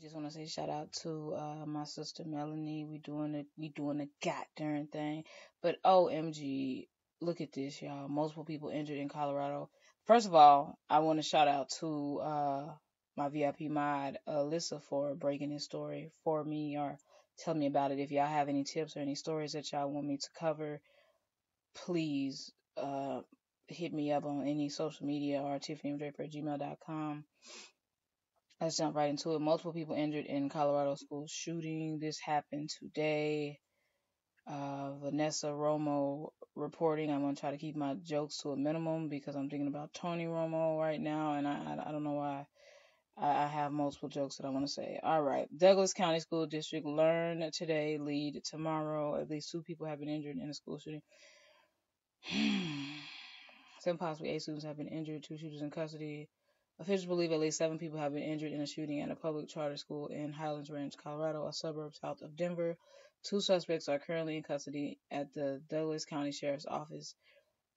just want to say shout out to my sister Melanie. We doing a goddamn thing. But OMG, look at this, y'all. Multiple people injured in Colorado. First of all, I want to shout out to my VIP mod Alyssa for breaking this story for me, or tell me about it. If y'all have any tips or any stories that y'all want me to cover, please hit me up on any social media or tiffany.draper@gmail.com. Let's jump right into it. Multiple people injured in Colorado school shooting. This happened today. Vanessa Romo reporting. I'm going to try to keep my jokes to a minimum because I'm thinking about Tony Romo right now, and I don't know why I have multiple jokes that I want to say. All right. Douglas County School District, learn today, lead tomorrow. At least 2 people have been injured in a school shooting. 7 possibly 8 students have been injured, 2 shooters in custody. Officials believe at least 7 people have been injured in a shooting at a public charter school in Highlands Ranch, Colorado, a suburb south of Denver. 2 suspects are currently in custody at the Douglas County Sheriff's Office,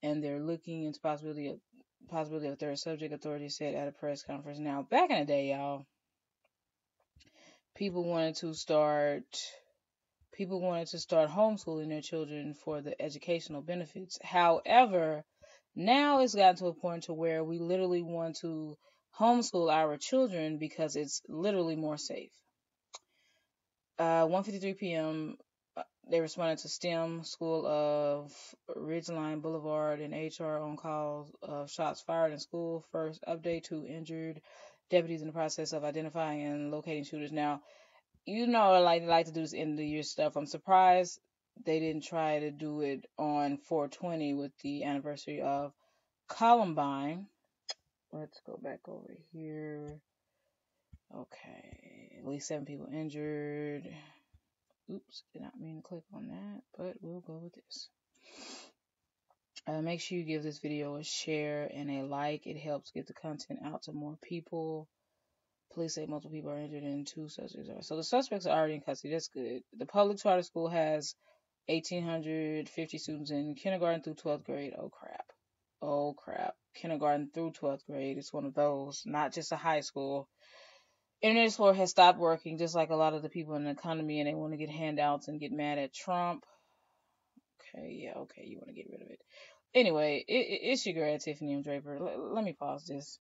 and they're looking into possibility of third subject, authorities said at a press conference. Now, back in the day, y'all, people wanted to start homeschooling their children for the educational benefits. However, now it's gotten to a point to where we literally want to homeschool our children because it's literally more safe. 1:53 p.m., they responded to STEM School of Ridgeline Boulevard and HR on calls of shots fired in school. First update, 2 injured. Deputies in the process of identifying and locating shooters. Now, you know, they like to do this end of the year stuff. I'm surprised they didn't try to do it on 4/20 with the anniversary of Columbine. Let's go back over here. Okay, at least 7 people injured. Oops, did not mean to click on that, but we'll go with this. Make sure you give this video a share and a like. It helps get the content out to more people. Police say multiple people are injured and 2 suspects are. So the suspects are already in custody. That's good. The public charter school has 1,850 students in kindergarten through 12th grade. Oh, crap. Kindergarten through 12th grade. It's one of those, not just a high school. Internet Explorer has stopped working, just like a lot of the people in the economy, and they want to get handouts and get mad at Trump. Okay, you want to get rid of it. Anyway, it's your girl, Tiffany M. Draper. Let me pause this.